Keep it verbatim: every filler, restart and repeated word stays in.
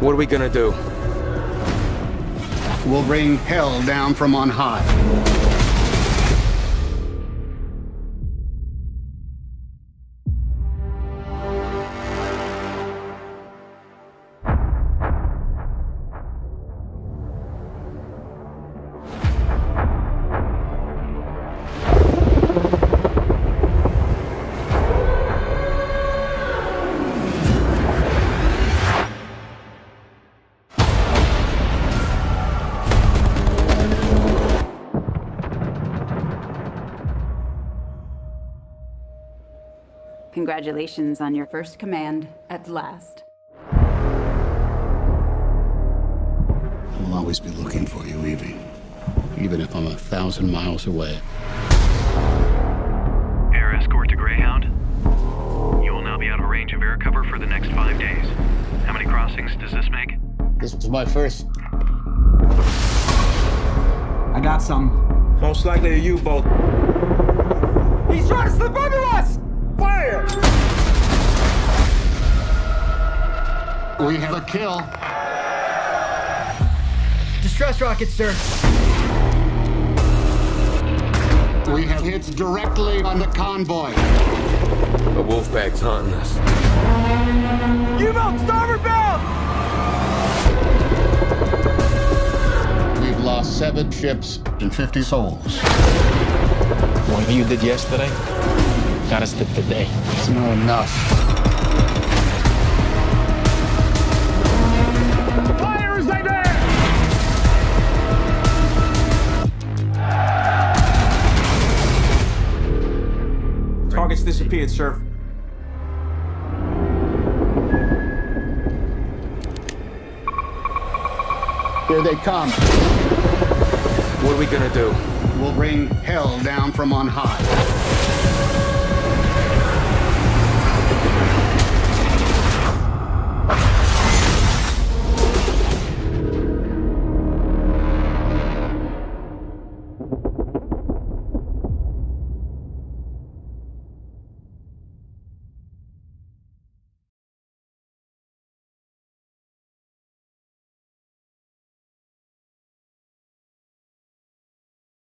What are we gonna do? We'll bring hell down from on high. Congratulations on your first command, at last. I'll always be looking for you, Evie. Even if I'm a thousand miles away. Air escort to Greyhound. You will now be out of range of air cover for the next five days. How many crossings does this make? This was my first. I got some. Most likely a U-boat. He's trying to slip under us! Fire! We have a kill. Distress rockets, sir. We have hits directly on the convoy. The wolf bag's hunting us. U-boat, starboard bound! We've lost seven ships and fifty souls. What you did yesterday? Got us to today. It's not enough. Fire is right there! Targets disappeared, sir. Here they come. What are we gonna do? We'll bring hell down from on high.